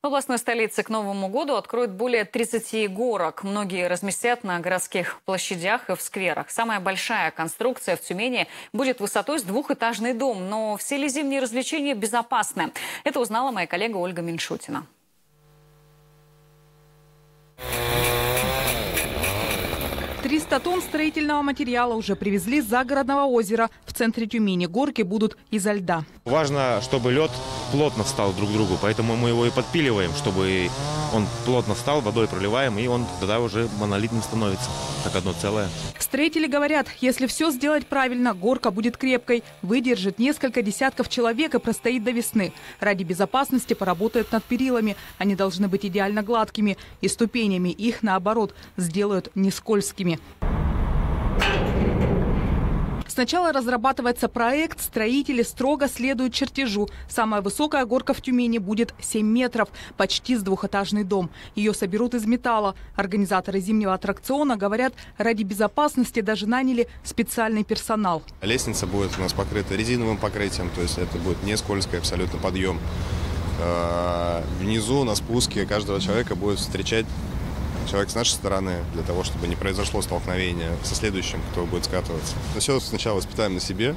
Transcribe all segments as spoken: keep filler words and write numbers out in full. В областной столице к Новому году откроют более тридцати горок. Многие разместят на городских площадях и в скверах. Самая большая конструкция в Тюмени будет высотой с двухэтажный дом. Но все ли зимние развлечения безопасны? Это узнала моя коллега Ольга Меньшутина. триста тонн строительного материала уже привезли с загородного озера. В центре Тюмени горки будут изо льда. Важно, чтобы лед плотно встал друг к другу, поэтому мы его и подпиливаем, чтобы он плотно встал, водой проливаем, и он тогда уже монолитным становится, как одно целое. Строители говорят, если все сделать правильно, горка будет крепкой, выдержит несколько десятков человек и простоит до весны. Ради безопасности поработают над перилами. Они должны быть идеально гладкими, и ступенями их, наоборот, сделают не скользкими. Сначала разрабатывается проект, строители строго следуют чертежу. Самая высокая горка в Тюмени будет семь метров, почти с двухэтажный дом. Ее соберут из металла. Организаторы зимнего аттракциона говорят, ради безопасности даже наняли специальный персонал. Лестница будет у нас покрыта резиновым покрытием, то есть это будет не скользкий абсолютно подъем. Внизу на спуске каждого человека будет встречать человек с нашей стороны, для того, чтобы не произошло столкновение со следующим, кто будет скатываться. Но все сначала испытаем на себе,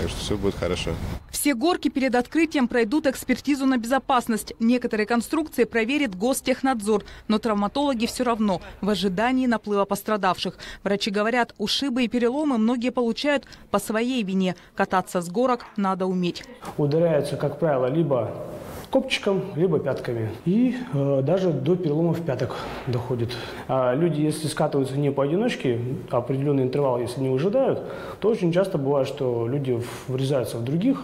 так что все будет хорошо. Все горки перед открытием пройдут экспертизу на безопасность. Некоторые конструкции проверит Гостехнадзор, но травматологи все равно в ожидании наплыва пострадавших. Врачи говорят, ушибы и переломы многие получают по своей вине. Кататься с горок надо уметь. Ударяются, как правило, либо копчиком, либо пятками. И э, даже до переломов пяток доходит. А люди, если скатываются не поодиночке, определенный интервал, если не выжидают, то очень часто бывает, что люди врезаются в других,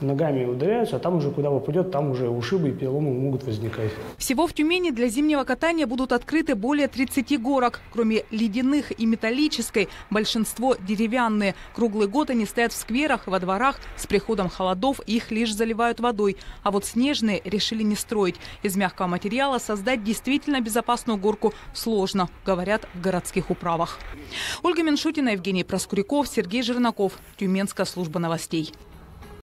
ногами ударяются, а там уже куда попадет, там уже ушибы и переломы могут возникать. Всего в Тюмени для зимнего катания будут открыты более тридцати горок. Кроме ледяных и металлической, большинство деревянные. Круглый год они стоят в скверах, во дворах. С приходом холодов их лишь заливают водой. А вот снежные решили не строить. Из мягкого материала создать действительно безопасную горку сложно, говорят в городских управах. Ольга Меньшутина, Евгений Проскуряков, Сергей Жирнаков. Тюменская служба новостей.